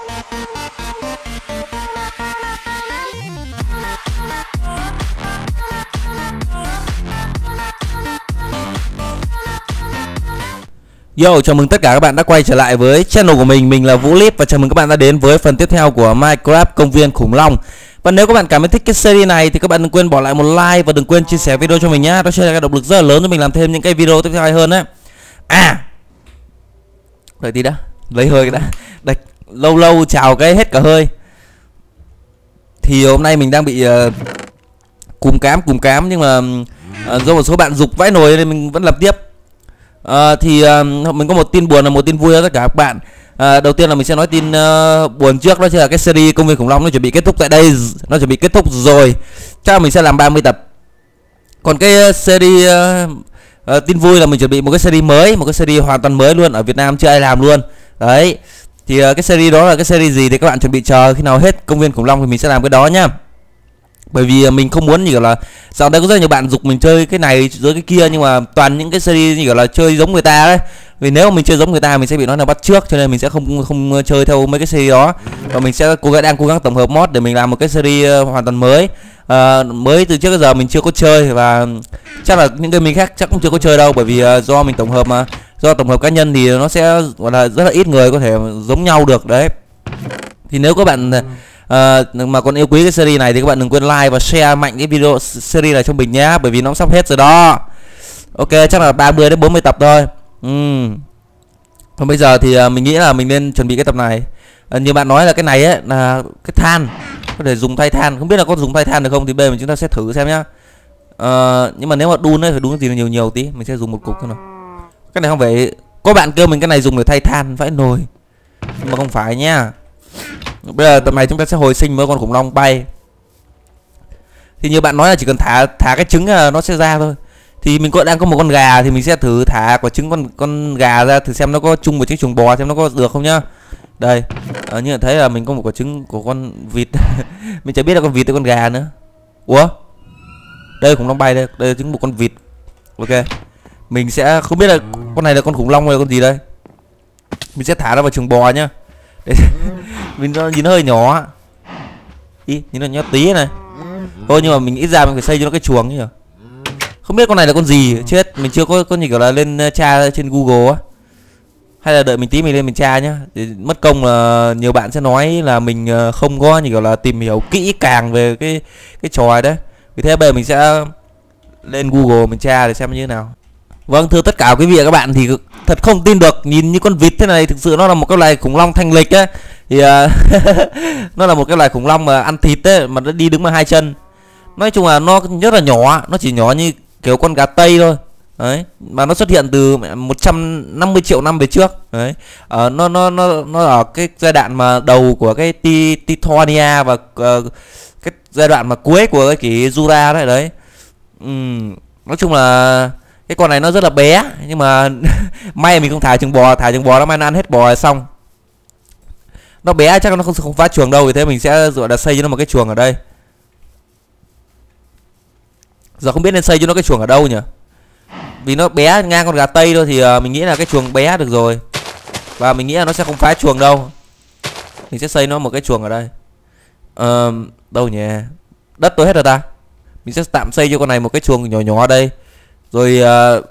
Yo, chào mừng tất cả các bạn đã quay trở lại với channel của mình. Mình là Vũ Lip và chào mừng các bạn đã đến với phần tiếp theo của Minecraft Công viên khủng long. Và nếu các bạn cảm thấy thích cái series này thì các bạn đừng quên bỏ lại một like và đừng quên chia sẻ video cho mình nhá. Đó sẽ là cái động lực rất là lớn cho mình làm thêm những cái video tiếp theo hay hơn đấy. À, đợi tí đã, lấy hơi đã. Đấy, lâu lâu chào cái hết cả hơi. Thì hôm nay mình đang bị cúm cám nhưng mà do một số bạn giục vãi nồi nên mình vẫn lập tiếp. Mình có một tin buồn và một tin vui cho tất cả các bạn. Đầu tiên là mình sẽ nói tin buồn trước, đó chính là cái series Công viên khủng long nó chuẩn bị kết thúc tại đây. Nó chuẩn bị kết thúc rồi. Chắc là mình sẽ làm 30 tập. Còn cái series tin vui là mình chuẩn bị một cái series mới, một cái series hoàn toàn mới luôn, ở Việt Nam chưa ai làm luôn. Đấy. Thì cái series đó là cái series gì thì các bạn chuẩn bị chờ khi nào hết Công viên khủng long thì mình sẽ làm cái đó nhá. Bởi vì mình không muốn như kiểu là dạo đây có rất là nhiều bạn giục mình chơi cái này rồi cái kia, nhưng mà toàn những cái series như kiểu là chơi giống người ta đấy. Vì nếu mà mình chơi giống người ta mình sẽ bị nó là bắt trước, cho nên mình sẽ không chơi theo mấy cái series đó. Và mình sẽ cố gắng tổng hợp mod để mình làm một cái series hoàn toàn mới, mới từ trước tới giờ mình chưa có chơi, và chắc là những cái mình khác chắc cũng chưa có chơi đâu. Bởi vì do mình tổng hợp mà, do tổng hợp cá nhân thì nó sẽ gọi là rất là ít người có thể giống nhau được đấy. Thì nếu các bạn mà còn yêu quý cái series này thì các bạn đừng quên like và share mạnh cái video series này cho mình nhá, bởi vì nó sắp hết rồi đó. Ok, chắc là 30 đến 40 tập thôi. Còn bây giờ thì mình nghĩ là mình nên chuẩn bị cái tập này. Như bạn nói là cái này ấy là cái than, có thể dùng thay than, không biết là có dùng thay than được không thì bây giờ chúng ta sẽ thử xem nhá. Nhưng mà nếu mà đun ấy phải đun gì nhiều tí, mình sẽ dùng một cục thôi nào. Cái này không phải, có bạn kêu mình cái này dùng để thay than vãi nồi, nhưng mà không phải nhá. Bây giờ tầm này chúng ta sẽ hồi sinh với con khủng long bay. Thì như bạn nói là chỉ cần thả cái trứng nó sẽ ra thôi. Thì mình đang có một con gà thì mình sẽ thử thả quả trứng con gà ra thử xem nó có chung với trứng chuồng bò, xem nó có được không nhá. Đây, như là thấy là mình có một quả trứng của con vịt. Mình chả biết là con vịt hay con gà nữa. Ủa, đây khủng long bay đây, đây là trứng một con vịt. Ok, mình sẽ không biết là con này là con khủng long hay là con gì đây. Mình sẽ thả nó vào chuồng bò nhá. Mình nhìn nó hơi nhỏ. Ý, nhìn nó nhỏ tí này. Thôi nhưng mà mình nghĩ ra mình phải xây cho nó cái chuồng nhỉ. Không biết con này là con gì, chết. Mình chưa có như kiểu là lên tra trên Google á. Hay là đợi mình tí mình lên mình tra nhá. Mất công là nhiều bạn sẽ nói là mình không có như kiểu là tìm hiểu kỹ càng về cái trò này đấy. Vì thế bây giờ mình sẽ lên Google mình tra để xem như thế nào. Vâng, thưa tất cả quý vị và các bạn, thì thật không tin được, nhìn như con vịt thế này thực sự nó là một cái loài khủng long thanh lịch ấy. Thì nó là một cái loài khủng long mà ăn thịt ấy, mà nó đi đứng bằng hai chân. Nói chung là nó rất là nhỏ, nó chỉ nhỏ như kiểu con gà tây thôi. Đấy, mà nó xuất hiện từ 150 triệu năm về trước. Đấy. Nó ở cái giai đoạn mà đầu của cái Tithonia và cái giai đoạn mà cuối của cái kỷ Jura đấy đấy. Nói chung là cái con này nó rất là bé, nhưng mà may mình không thả trứng bò nó may nó ăn hết bò xong. Nó bé chắc nó không phá chuồng đâu, vì thế mình sẽ gọi là xây cho nó một cái chuồng ở đây. Giờ không biết nên xây cho nó cái chuồng ở đâu nhỉ, vì nó bé ngang con gà tây thôi thì mình nghĩ là cái chuồng bé được rồi, và mình nghĩ là nó sẽ không phá chuồng đâu. Mình sẽ xây nó một cái chuồng ở đây. Đâu nhỉ, đất tôi hết rồi ta. Mình sẽ tạm xây cho con này một cái chuồng nhỏ nhỏ ở đây. Rồi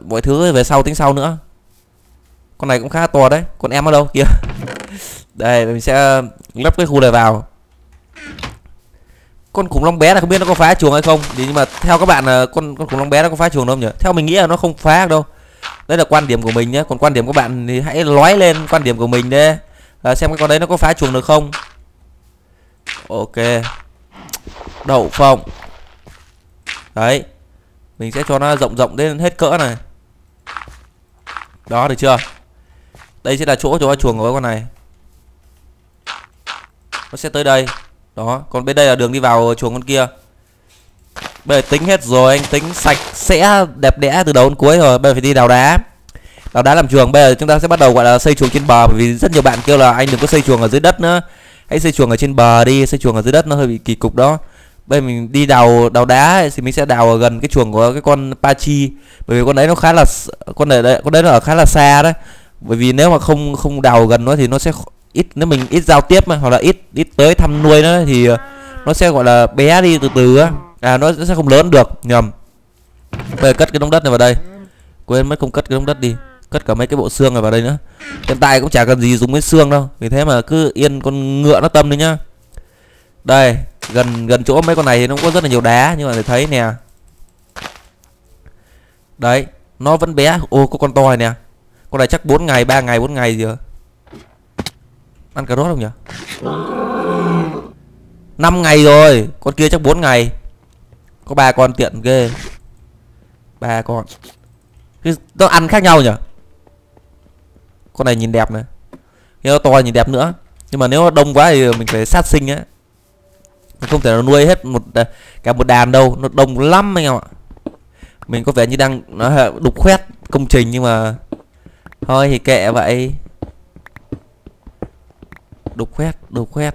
mọi thứ về sau tính sau nữa. Con này cũng khá to đấy. Con em ở đâu kìa. Đây mình sẽ lắp cái khu này vào. Con khủng long bé là không biết nó có phá chuồng hay không. Nhưng mà theo các bạn là con khủng long bé nó có phá chuồng không nhỉ? Theo mình nghĩ là nó không phá đâu. Đấy là quan điểm của mình nhé. Còn quan điểm của bạn thì hãy nói lên quan điểm của mình đi, xem cái con đấy nó có phá chuồng được không. Ok, đậu phộng. Đấy, mình sẽ cho nó rộng đến hết cỡ này. Đó, được chưa? Đây sẽ là chỗ cho chuồng của con này. Nó sẽ tới đây. Đó, còn bên đây là đường đi vào chuồng con kia. Bây giờ tính hết rồi, anh tính sạch sẽ đẹp đẽ từ đầu đến cuối rồi. Bây giờ phải đi đào đá. Đào đá làm chuồng. Bây giờ chúng ta sẽ bắt đầu gọi là xây chuồng trên bờ, bởi vì rất nhiều bạn kêu là anh đừng có xây chuồng ở dưới đất nữa. Hãy xây chuồng ở trên bờ đi, xây chuồng ở dưới đất nó hơi bị kỳ cục đó. Bây giờ mình đi đào đá thì mình sẽ đào ở gần cái chuồng của cái con Pachi, bởi vì con đấy nó khá là, con đấy nó ở khá là xa đấy. Bởi vì nếu mà không đào gần nó thì nó sẽ nếu mình ít giao tiếp mà, hoặc là ít tới thăm nuôi nó thì nó sẽ gọi là bé đi từ từ á, nó sẽ không lớn được, nhầm. Bây giờ cất cái đống đất này vào đây, quên mất không cất cái đống đất đi, cất cả mấy cái bộ xương này vào đây nữa. Hiện tại cũng chả cần gì dùng cái xương đâu, vì thế mà cứ yên con ngựa nó tâm đi nhá. Đây, gần chỗ mấy con này thì nó có rất là nhiều đá, nhưng mà để thấy nè. Đấy, nó vẫn bé. Ô, có con to này nè. Con này chắc 3 ngày 4 ngày gì rồi. Ăn cà rốt không nhỉ? 5 ngày rồi, con kia chắc 4 ngày. Có 3 con tiện ghê. 3 con. Nó ăn khác nhau nhỉ? Con này nhìn đẹp này. Nếu nó to nhìn đẹp nữa. Nhưng mà nếu nó đông quá thì mình phải sát sinh á. Mình không thể nào nuôi hết cả một đàn đâu, nó đông lắm anh em ạ. Mình có vẻ như đang đục khoét công trình, nhưng mà thôi thì kệ vậy. Đục khoét.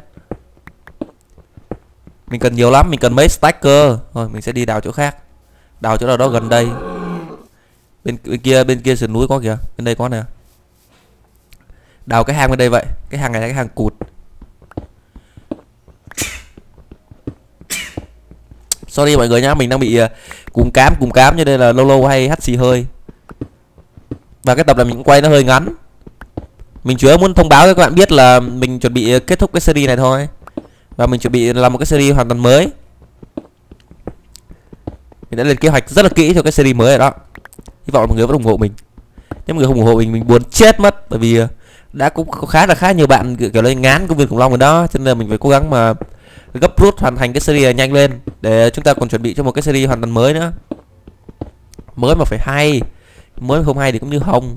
Mình cần nhiều lắm, mình cần mấy stack cơ. Thôi mình sẽ đi đào chỗ khác. Đào chỗ nào đó gần đây. Bên kia sườn núi có kìa, bên đây có nè. Đào cái hang bên đây vậy. Cái hang này là cái hang cụt. Sorry mọi người nhá, mình đang bị cúm cám cho nên là lâu lâu hay hắt xì hơi. Và cái tập này mình cũng quay nó hơi ngắn. Mình chỉ muốn thông báo cho các bạn biết là mình chuẩn bị kết thúc cái series này thôi. Và mình chuẩn bị làm một cái series hoàn toàn mới. Mình đã lên kế hoạch rất là kỹ cho cái series mới rồi đó. Hy vọng là mọi người vẫn ủng hộ mình. Nếu mọi người không ủng hộ mình buồn chết mất. Bởi vì đã cũng khá nhiều bạn kiểu lên ngán Công Viên Khủng Long rồi đó. Cho nên là mình phải cố gắng mà gấp rút hoàn thành cái series này nhanh lên. Để chúng ta còn chuẩn bị cho một cái series hoàn toàn mới nữa. Mới mà phải hay. Mới mà không hay thì cũng như không.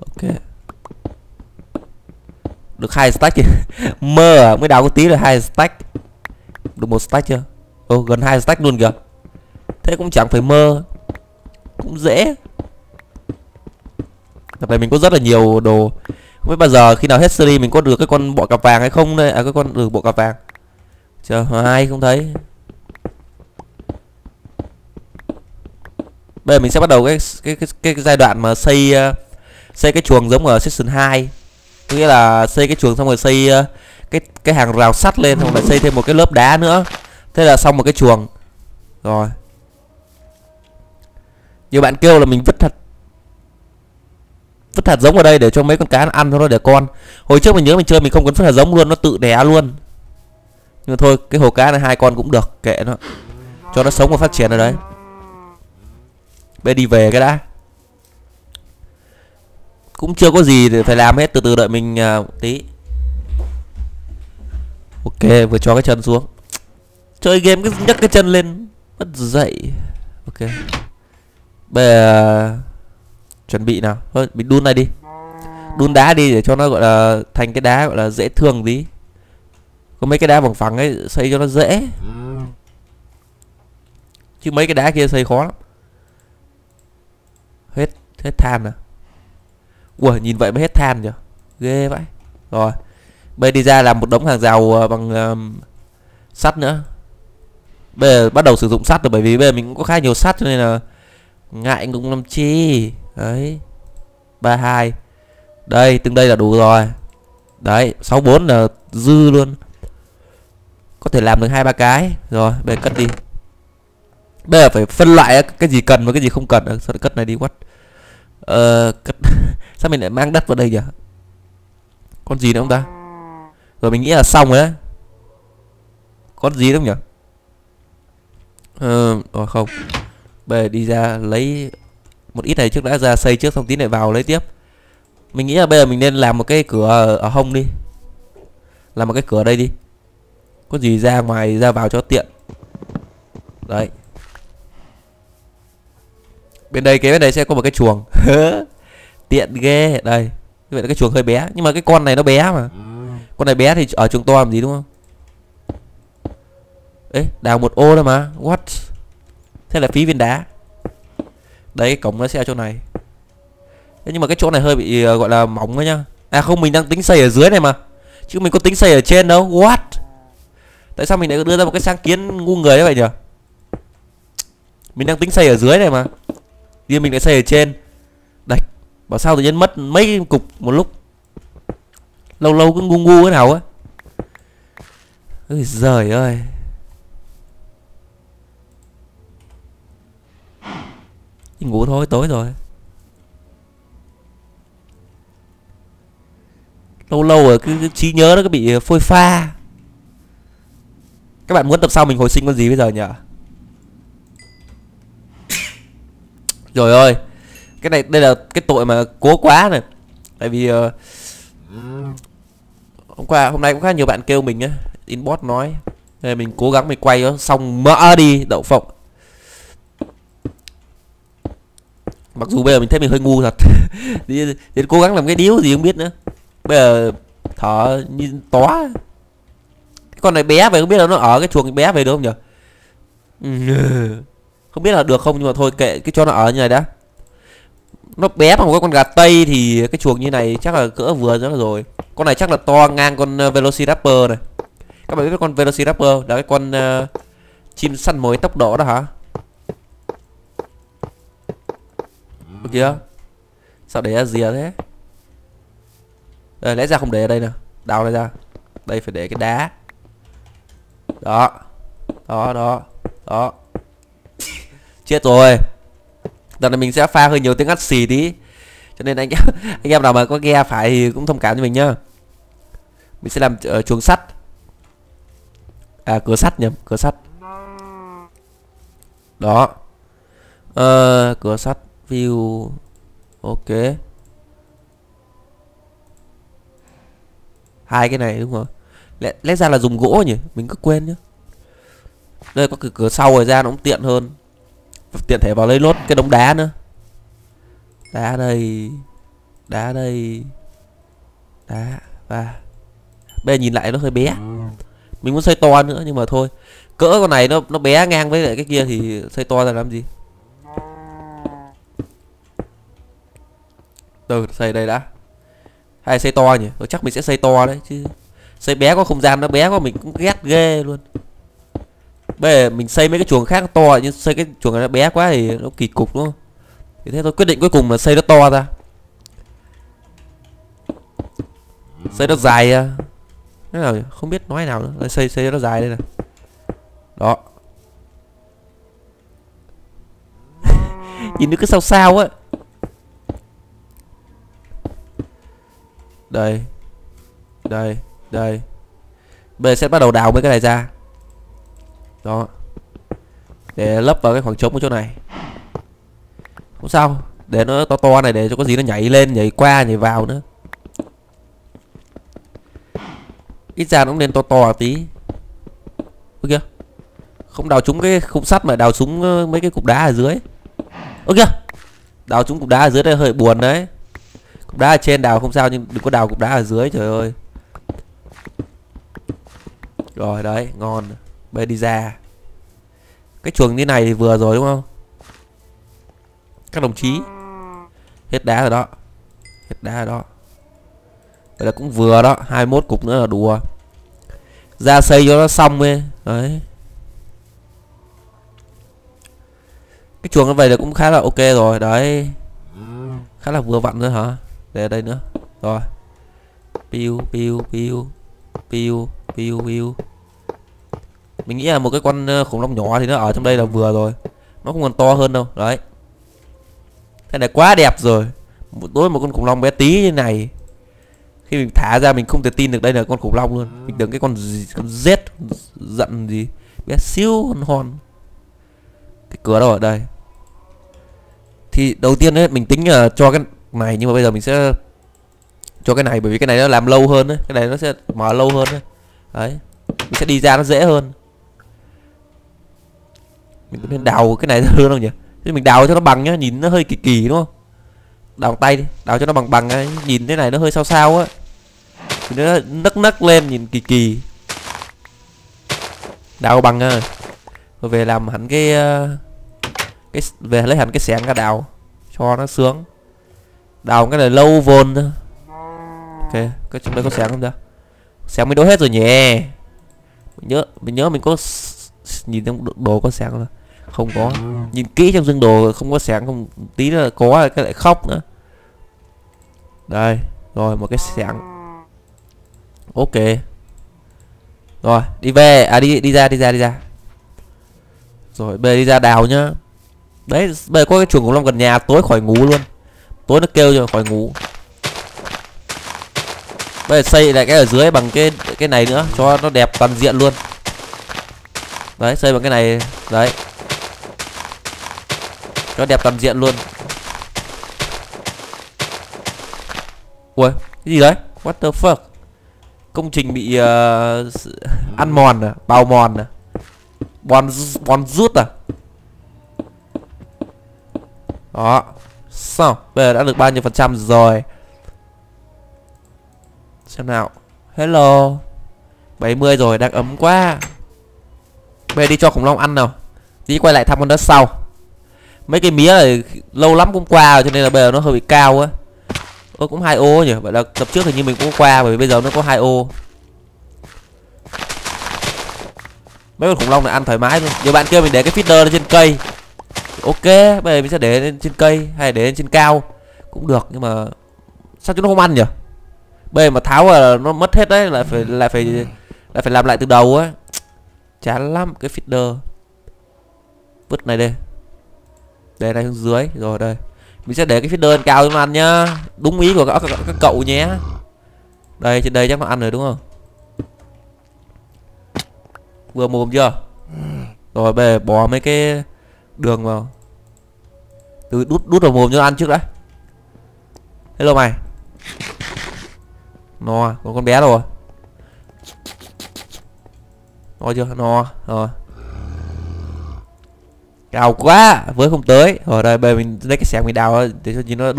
Ok. Được 2 stack kìa. Mơ mới đào có tí là 2 stack. Được 1 stack chưa? Ồ, gần 2 stack luôn kìa. Thế cũng chẳng phải mơ. Cũng dễ. Tập này mình có rất là nhiều đồ. Không biết bao giờ khi nào hết series mình có được cái con bọ cạp vàng hay không đây. À, cái con được bọ cạp vàng. Chờ hoài không thấy. Bây giờ mình sẽ bắt đầu cái giai đoạn mà xây cái chuồng giống ở season 2. Có nghĩa là xây cái chuồng xong rồi xây cái hàng rào sắt lên, xong rồi xây thêm một cái lớp đá nữa. Thế là xong một cái chuồng. Rồi. Nhiều bạn kêu là mình vứt hạt giống vào đây để cho mấy con cá nó ăn cho nó đẻ con. Hồi trước mình nhớ mình chơi mình không cần vứt hạt giống luôn, nó tự đẻ luôn. Nhưng mà thôi, cái hồ cá này 2 con cũng được, kệ nó. Cho nó sống và phát triển ở đấy. Bây đi về cái đã. Cũng chưa có gì để phải làm hết, từ từ đợi mình tí. Ok, vừa cho cái chân xuống. Chơi game cứ nhấc cái chân lên mất dậy. Ok. Bây giờ chuẩn bị nào. Thôi mình đun này đi. Đun đá đi để cho nó gọi là thành cái đá gọi là dễ thương tí. Có mấy cái đá bằng phẳng ấy xây cho nó dễ. Chứ mấy cái đá kia xây khó lắm. Hết than à. Ui, nhìn vậy mới hết than nhỉ. Ghê vậy. Rồi. Bây đi ra làm một đống hàng rào bằng sắt nữa. Bây giờ bắt đầu sử dụng sắt rồi, bởi vì bây giờ mình cũng có khá nhiều sắt cho nên là ngại cũng làm chi. Đấy. 32. Đây, từng đây là đủ rồi. Đấy, 64 là dư luôn. Có thể làm được 2-3 cái. Rồi, bây giờ cất đi. Bây giờ phải phân loại cái gì cần và cái gì không cần. Sao lại cất này đi quất. Cất. Sao mình lại mang đất vào đây nhỉ? Con gì nữa không ta? Rồi mình nghĩ là xong rồi đấy. Con gì đúng nhỉ? Không. Bây giờ đi ra lấy một ít này trước đã, ra xây trước xong tí lại vào lấy tiếp. Mình nghĩ là bây giờ mình nên làm một cái cửa ở hông đi. Làm một cái cửa ở đây đi. Có gì ra ngoài ra vào cho tiện. Đấy. Bên đây cái bên đây sẽ có một cái chuồng. Tiện ghê. Đây. Vậy là cái chuồng hơi bé, nhưng mà cái con này nó bé mà. Con này bé thì ở chuồng to làm gì đúng không? Ê, đào một ô thôi mà. What? Thế là phí viên đá. Đấy, cái cổng nó sẽ ở chỗ này. Thế nhưng mà cái chỗ này hơi bị gọi là mỏng thôi nhá. À không, mình đang tính xây ở dưới này mà. Chứ mình có tính xây ở trên đâu. What? Tại sao mình lại đưa ra một cái sáng kiến ngu người như vậy nhỉ? Mình đang tính xây ở dưới này mà. Nhưng mình lại xây ở trên. Đấy. Bảo sao tự nhiên mất mấy cục một lúc. Lâu lâu cứ ngu ngu cái nào á. Ôi giời ơi. Đi ngủ thôi, tối rồi. Lâu lâu rồi cứ trí nhớ nó cứ bị phôi pha. Các bạn muốn tập sau mình hồi sinh con gì bây giờ nhỉ? Rồi ơi. Cái này đây là cái tội mà cố quá này. Tại vì hôm nay cũng khá nhiều bạn kêu mình á, inbox nói. Nên mình cố gắng mình quay nó xong mỡ đi đậu phộng. Mặc dù bây giờ mình thấy mình hơi ngu thật. Đến cố gắng làm cái điếu gì không biết nữa. Bây giờ thở như tóa. Cái con này bé vậy không biết là nó ở cái chuồng bé về được không nhỉ? Không biết là được không nhưng mà thôi kệ, cái cho nó ở như này đã. Nó bé bằng một cái con gà tây thì cái chuồng như này chắc là cỡ vừa nữa rồi. Con này chắc là to ngang con Velociraptor này. Các bạn biết con Velociraptor là cái con chim săn mồi tốc độ đó hả? Ở kìa. Sao để ra rìa thế? Đây, lẽ ra không để ở đây nè. Đào này ra. Đây phải để cái đá. Đó. Đó, đó. Đó. Chết rồi. Đợt này mình sẽ pha hơi nhiều tiếng ắt xì tí. Cho nên anh em nào mà có ghe phải thì cũng thông cảm cho mình nhá. Mình sẽ làm chuồng sắt. À, cửa sắt nhầm, cửa sắt. Đó. Cửa sắt view. Ok. Hai cái này đúng rồi. Lẽ ra là dùng gỗ nhỉ, mình cứ quên nhá. Đây có cửa sau rồi ra nó cũng tiện hơn. Tiện thể vào lấy lốt cái đống đá nữa. Đá đây. Đá đây. Đá. Và bây giờ nhìn lại nó hơi bé. Mình muốn xây to nữa nhưng mà thôi. Cỡ con này nó bé ngang với lại cái kia thì xây to ra làm gì. Từ xây đây đã. Hay xây to nhỉ. Rồi chắc mình sẽ xây to đấy chứ. Xây bé có không gian nó bé quá mình cũng ghét ghê luôn. Bây giờ mình xây mấy cái chuồng khác to nhưng xây cái chuồng này nó bé quá thì nó kỳ cục đúng không? Thì thế tôi quyết định cuối cùng là xây nó to ra. Xây nó dài ra. Thế nào không biết nói nào nữa. Xây nó dài đây này. Đó. Nhìn nó cứ sao sao á. Đây. Đây. Đây. Bây giờ sẽ bắt đầu đào mấy cái này ra. Đó. Để lấp vào cái khoảng trống ở chỗ này. Không sao. Để nó to to này để cho có gì nó nhảy lên, nhảy qua, nhảy vào nữa. Ít ra nó cũng nên to to tí. Ôi kìa. Không đào trúng cái khung sắt mà đào trúng mấy cái cục đá ở dưới. Ôi kìa. Đào trúng cục đá ở dưới đây hơi buồn đấy. Cục đá ở trên đào không sao nhưng đừng có đào cục đá ở dưới, trời ơi. Rồi đấy, ngon. Bây giờ đi ra. Cái chuồng như này thì vừa rồi đúng không? Các đồng chí. Hết đá rồi đó. Hết đá rồi đó. Đây là cũng vừa đó. 21 cục nữa là đùa. Ra xây cho nó xong ấy. Đấy. Cái chuồng như vậy là cũng khá là ok rồi. Đấy. Khá là vừa vặn nữa hả? Để đây nữa. Rồi. Piu piu piu. Piu piu piu. Mình nghĩ là một cái con khủng long nhỏ thì nó ở trong đây là vừa rồi. Nó không còn to hơn đâu. Đấy. Thế này quá đẹp rồi. Đối với một con khủng long bé tí như này, khi mình thả ra mình không thể tin được đây là con khủng long luôn. Mình tưởng cái con gì, con rết giận gì bé siêu hòn. Cái cửa đâu ở đây. Thì đầu tiên ấy, mình tính là cho cái này. Nhưng mà bây giờ mình sẽ cho cái này. Bởi vì cái này nó làm lâu hơn ấy. Cái này nó sẽ mở lâu hơn ấy. Đấy. Mình sẽ đi ra nó dễ hơn. Mình cũng nên đào cái này ra hơn không nhỉ? Thế mình đào cho nó bằng nhá, nhìn nó hơi kỳ kỳ đúng không? Đào tay đi, đào cho nó bằng bằng ấy. Nhìn thế này nó hơi sao sao á. Nó nấc nấc lên, nhìn kỳ kỳ. Đào bằng rồi. Rồi về làm hẳn cái về lấy hẳn cái xẻng ra đào cho nó sướng. Đào cái này lâu vồn. Ok, cái trong đây có xẻng không ta? Xẻng mới đổ hết rồi nhỉ. Mình nhớ mình có nhìn trong đồ có xẻng không? Không có. Nhìn kỹ trong dương đồ không có xẻng, không tí nữa là có cái lại khóc nữa. Đây, rồi một cái xẻng. Ok. Rồi, đi về, à đi ra. Rồi, bê đi ra đào nhá. Đấy, bê có cái chuồng khủng long gần nhà, tối khỏi ngủ luôn. Tối nó kêu rồi khỏi ngủ. Bây giờ xây lại cái ở dưới bằng cái này nữa cho nó đẹp toàn diện luôn. Đấy, xây bằng cái này đấy. Cho đẹp toàn diện luôn. Ui, cái gì đấy? What the fuck? Công trình bị ăn mòn à, bào mòn à. Bòn rút à. Đó. Sao? Bây giờ đã được bao nhiêu phần trăm rồi? Xem nào. Hello. 70 rồi, đang ấm quá. Bây giờ đi cho khủng long ăn nào. Tí quay lại thăm con đất sau. Mấy cái mía này lâu lắm cũng qua rồi, cho nên là bây giờ nó hơi bị cao á. Ơ cũng 2 ô nhỉ. Vậy là tập trước hình như mình cũng qua, bởi vì bây giờ nó có 2 ô. Mấy con khủng long này ăn thoải mái luôn. Nhiều bạn kia mình để cái feeder lên trên cây. Ok, bây giờ mình sẽ để lên trên cây hay để lên trên cao cũng được, nhưng mà sao chúng nó không ăn nhỉ? Bây giờ mà tháo là nó mất hết đấy, lại phải làm lại từ đầu á. Chán lắm cái feeder. Vứt này đi. Để này xuống dưới rồi đây. Mình sẽ để cái feeder lên cao cho nó ăn nhá. Đúng ý của các cậu nhé. Đây, trên đây chắc nó ăn rồi đúng không? Vừa mồm chưa? Rồi bây giờ bỏ mấy cái đường vào. Từ đút vào mồm cho nó ăn trước đã. Hello mày. No, còn con bé đâu rồi? No chưa? No rồi. Cao quá, với không tới. Ở đây bây giờ mình lấy cái xẻng mình đào để cho nhìn nó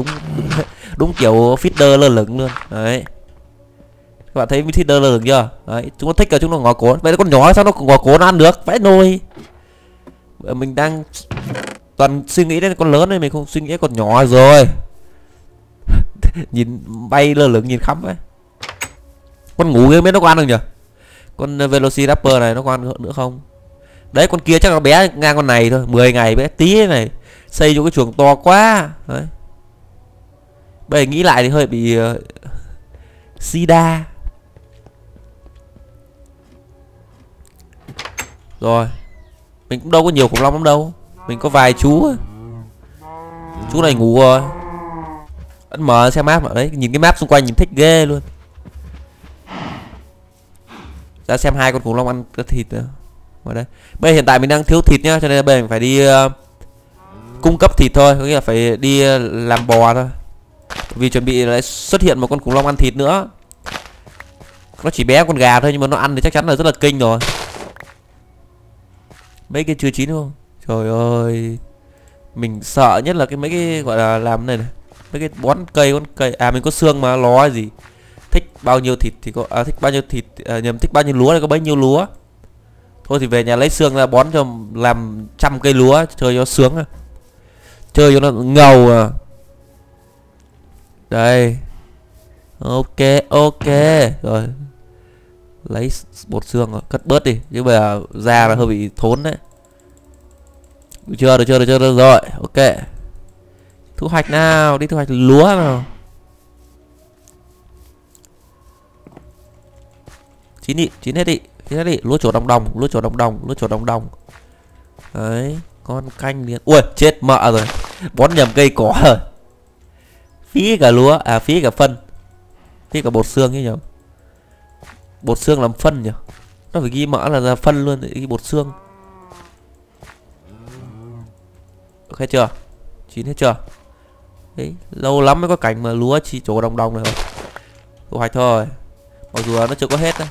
đúng kiểu feeder lơ lửng luôn. Đấy. Các bạn thấy feeder lơ lửng chưa? Đấy, chúng nó thích là chúng nó ngó cố. Vậy con nhỏ sao nó ngó cố nó ăn được? Vãi nồi. Mình đang toàn suy nghĩ đến con lớn này, mình không suy nghĩ con nhỏ rồi. Nhìn bay lơ lửng nhìn khắm ấy. Con ngủ kia biết nó có ăn được nhỉ? Con Velociraptor này nó có ăn nữa không? Đấy con kia chắc nó bé ngang con này thôi, 10 ngày bé tí này. Xây cho cái chuồng to quá. Đấy. Bây giờ nghĩ lại thì hơi bị sida. Rồi. Mình cũng đâu có nhiều khủng long lắm đâu. Mình có vài chú. Chú này ngủ rồi. Ấn mở xem map ở đấy, nhìn cái map xung quanh nhìn thích ghê luôn. Ra xem hai con khủng long ăn thịt nữa. Ở đây. Bây giờ hiện tại mình đang thiếu thịt nhá, cho nên bây giờ mình phải đi cung cấp thịt thôi, có nghĩa là phải đi làm bò thôi. Vì chuẩn bị lại xuất hiện một con khủng long ăn thịt nữa. Nó chỉ bé con gà thôi nhưng mà nó ăn thì chắc chắn là rất là kinh rồi. Mấy cái chưa chín không? Trời ơi. Mình sợ nhất là cái mấy cái gọi là làm này này. Mấy cái bón cây con cây. À mình có xương mà ló gì. Thích bao nhiêu thịt thì có thích bao nhiêu thịt nhầm thích bao nhiêu lúa thì có bấy nhiêu lúa. Thôi thì về nhà lấy xương ra bón cho làm 100 cây lúa, chơi cho sướng à. Chơi cho nó ngầu à. Đây. Ok. Rồi. Lấy bột xương rồi, cất bớt đi, chứ bây giờ da là hơi bị thốn đấy. Được chưa rồi. Ok. Thu hoạch nào, đi thu hoạch lúa nào. Chín hết đi. Lúa chỗ đồng đồng. Đấy, con canh liền. Ui, chết mợ rồi. Bón nhầm cây cỏ rồi. Phí cả lúa, à phí cả phân. Phí cả bột xương ấy nhỉ. Bột xương làm phân nhỉ. Nó phải ghi mỡ là phân luôn, ghi bột xương. Ok chưa? Chín hết chưa? Đấy, lâu lắm mới có cảnh mà lúa chỉ chỗ đồng đồng này rồi. Thu hoạch thôi. Mặc dù nó chưa có hết đấy.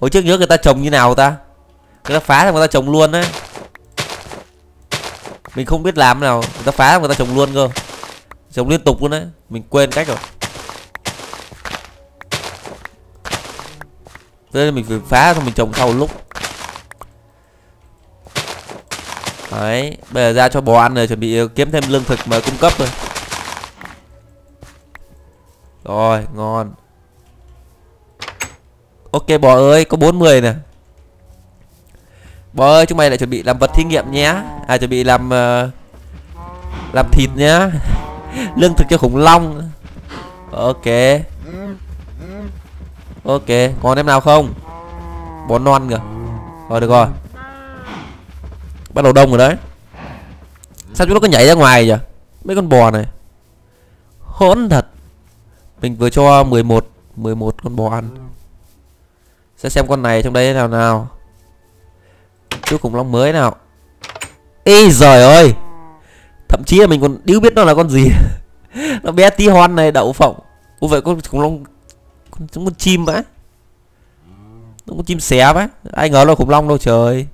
Hồi trước nhớ người ta trồng như nào ta? Người ta phá xong người ta trồng luôn đấy. Mình không biết làm nào, người ta phá xong người ta trồng luôn cơ. Trồng liên tục luôn đấy, mình quên cách rồi. Thế nên mình phải phá xong mình trồng sau lúc. Đấy, bây giờ ra cho bò ăn rồi, chuẩn bị kiếm thêm lương thực mà cung cấp thôi. Rồi, ngon. Ok bò ơi, có 40 nè. Bò ơi, chúng mày lại chuẩn bị làm vật thí nghiệm nhé. À, chuẩn bị làm thịt nhá. Lương thực cho khủng long. Ok, ok, còn em nào không? Bón non kìa. Rồi được rồi, bắt đầu đông rồi đấy. Sao chúng nó cứ nhảy ra ngoài vậy? Mấy con bò này hỗn thật. Mình vừa cho 11 con bò ăn. Sẽ xem con này trong đây thế nào nào. Chú khủng long mới nào. Ê giời ơi, thậm chí là mình còn điếu biết nó là con gì. Nó bé tí hon này, đậu phộng. Ủa vậy con khủng long, con chim vậy, nó con chim xé vậy. Ai ngờ nó khủng long đâu trời.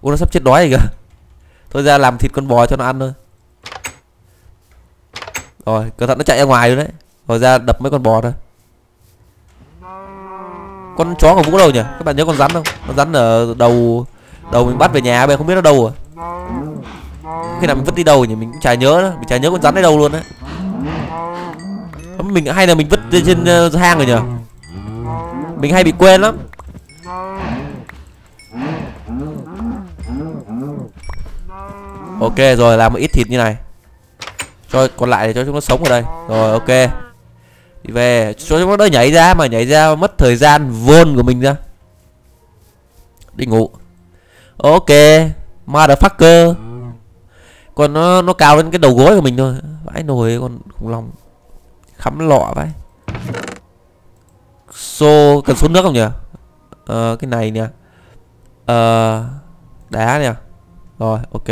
Ủa nó sắp chết đói rồi kìa. Thôi ra làm thịt con bò cho nó ăn thôi. Rồi cẩn thận nó chạy ra ngoài rồi đấy. Rồi ra đập mấy con bò thôi. Con chó của Vũ đâu nhỉ? Các bạn nhớ con rắn không? Con rắn ở đầu mình bắt về nhà, bây không biết nó đâu à. Khi nào mình vứt đi đâu nhỉ? Mình cũng chả nhớ đó. Mình chả nhớ con rắn ở đâu luôn đấy. Mình hay là mình vứt trên hang rồi nhỉ? Mình hay bị quên lắm. Ok rồi, làm một ít thịt như này. Cho còn lại để cho chúng nó sống ở đây. Rồi ok, đi về cho chúng nó đỡ nhảy ra. Mà nhảy ra mất thời gian vôn của mình ra. Đi ngủ. Ok, motherfucker. Còn nó cao lên cái đầu gối của mình thôi. Vãi nồi con khủng long khắm lọ vậy. Xô, cần số nước không nhỉ? Cái này nè. Đá nè. Rồi ok,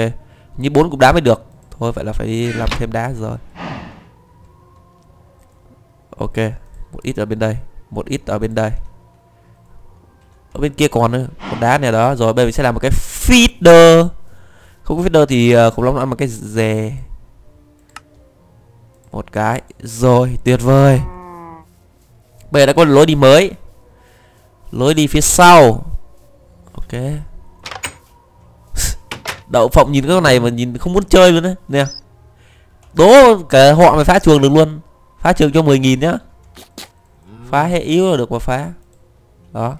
như 4 cục đá mới được. Thôi vậy là phải đi làm thêm đá rồi. Ok, một ít ở bên đây, một ít ở bên đây. Ở bên kia còn nữa, còn đá này đó. Rồi bây giờ mình sẽ làm một cái feeder. Không có feeder thì khủng long ăn một cái dề. Một cái, rồi tuyệt vời. Bây giờ đã có lối đi mới, lối đi phía sau. Ok. Đậu phộng nhìn cái con này mà nhìn không muốn chơi luôn đấy. Nè, đố cả họ mà phá chuồng được luôn. Phá trường cho 10.000 nhá. Phá hệ yếu là được mà phá. Đó,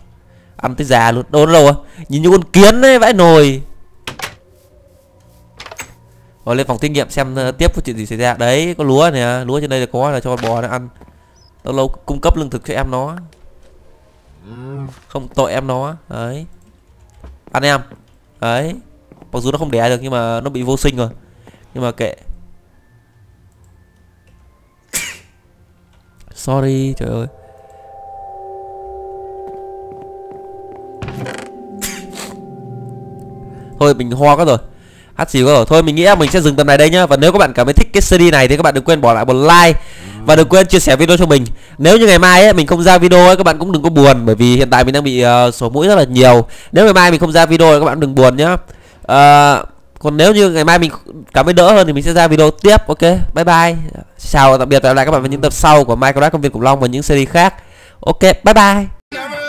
ăn tới già luôn. Đâu nó đâu à? Nhìn như con kiến đấy, vãi nồi. Rồi lên phòng thí nghiệm xem tiếp có chuyện gì xảy ra. Đấy, có lúa nè. Lúa trên đây là có, là cho con bò nó ăn. Lâu lâu cung cấp lương thực cho em nó. Không tội em nó. Đấy, ăn em. Đấy, mặc dù nó không đẻ được nhưng mà nó bị vô sinh rồi. Nhưng mà kệ. Sorry, trời ơi. Thôi mình ho quá rồi, hát xỉu quá rồi. Thôi mình nghĩ mình sẽ dừng tầm này đây nhá. Và nếu các bạn cảm thấy thích cái series này thì các bạn đừng quên bỏ lại một like. Và đừng quên chia sẻ video cho mình. Nếu như ngày mai ấy, mình không ra video ấy, các bạn cũng đừng có buồn. Bởi vì hiện tại mình đang bị sổ mũi rất là nhiều. Nếu ngày mai mình không ra video ấy, các bạn đừng buồn nhá. Còn nếu như ngày mai mình cảm thấy đỡ hơn thì mình sẽ ra video tiếp. Ok, bye bye. Chào, tạm biệt và hẹn gặp lại các bạn vào những tập sau của Minecraft Công viên khủng long và những series khác. Ok, bye bye.